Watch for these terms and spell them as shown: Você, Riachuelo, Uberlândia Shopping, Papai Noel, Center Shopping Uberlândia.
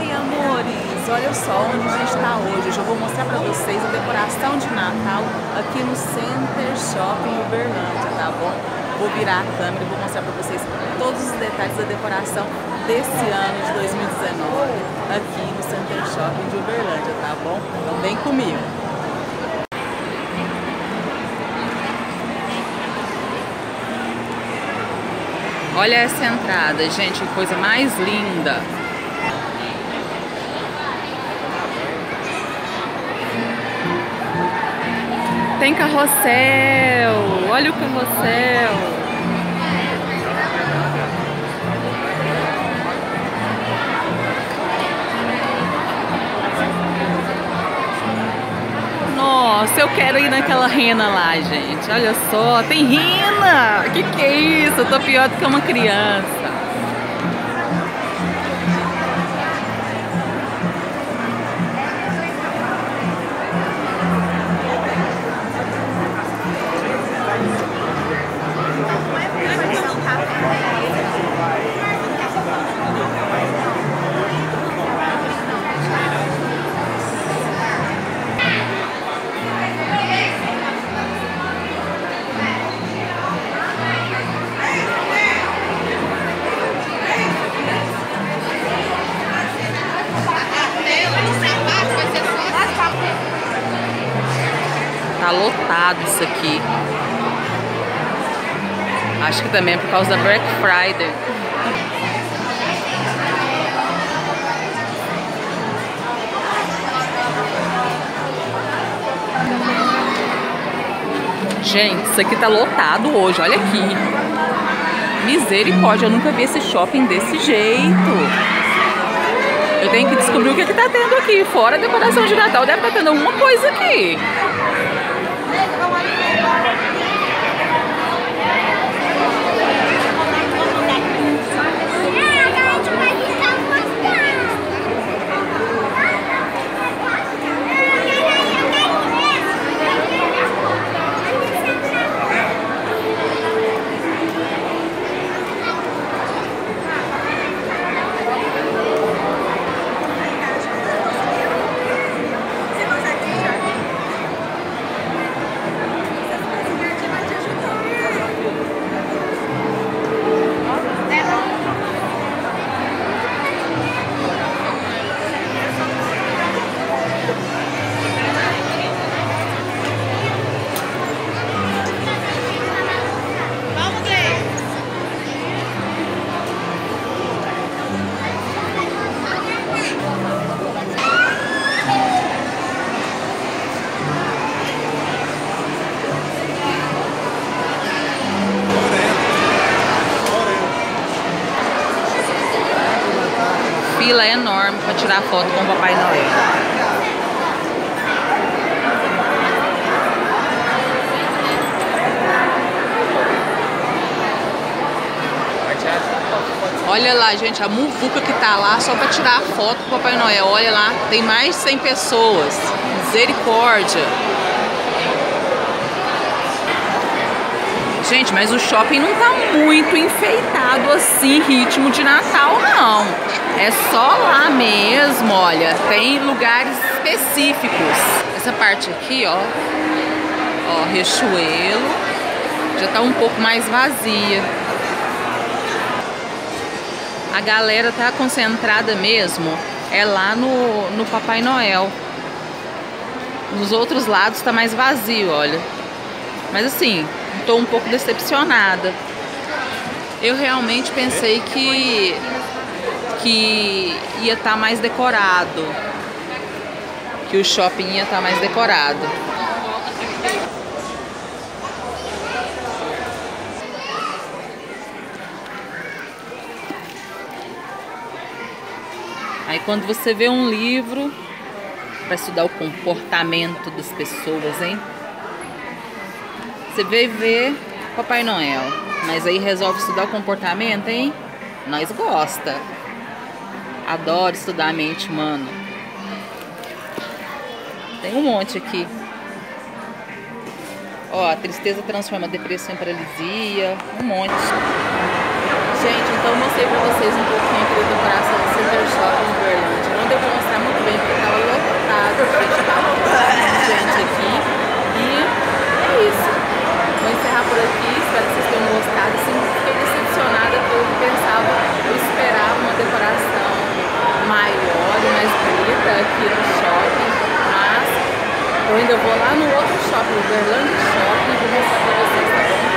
Oi, amores! Olha só onde a gente está hoje. Eu já vou mostrar para vocês a decoração de Natal aqui no Center Shopping Uberlândia, tá bom? Vou virar a câmera e vou mostrar para vocês todos os detalhes da decoração desse ano de 2019 aqui no Center Shopping de Uberlândia, tá bom? Então vem comigo! Olha essa entrada, gente, que coisa mais linda! Tem carrossel, olha o carrossel. Nossa, eu quero ir naquela rena lá, gente. Olha só, tem rena. Que é isso? Eu tô pior do que uma criança. Tá lotado isso aqui. Acho que também é por causa da Black Friday. Gente, isso aqui tá lotado hoje, olha aqui. Misericórdia, eu nunca vi esse shopping desse jeito. Eu tenho que descobrir o que tá tendo aqui. Fora a decoração de Natal, deve estar tendo alguma coisa aqui. Fila enorme para tirar foto com o Papai Noel. Olha lá, gente, a muvuca que tá lá só para tirar foto com o Papai Noel. Olha lá, tem mais de 100 pessoas. Misericórdia. Gente, mas o shopping não tá muito enfeitado assim, ritmo de Natal, não. É só lá mesmo, olha. Tem lugares específicos. Essa parte aqui, ó. Ó, Riachuelo. Já tá um pouco mais vazia. A galera tá concentrada mesmo. É lá no Papai Noel. Nos outros lados tá mais vazio, olha. Mas assim... Tô um pouco decepcionada. Eu realmente pensei que ia estar mais decorado. Que o shopping ia estar mais decorado. Aí quando você vê um livro para estudar o comportamento das pessoas, hein? Você veio ver Papai Noel, mas aí resolve estudar o comportamento, hein? Nós gosta. Adoro estudar a mente humana. Tem um monte aqui. Ó, a tristeza transforma a depressão em paralisia, um monte. Gente, então eu mostrei pra vocês um pouquinho aqui da decoração do Center Shopping Uberlândia. ainda vou lá no outro shopping, Uberlândia Shopping, e vou mostrar pra vocês, tá bom?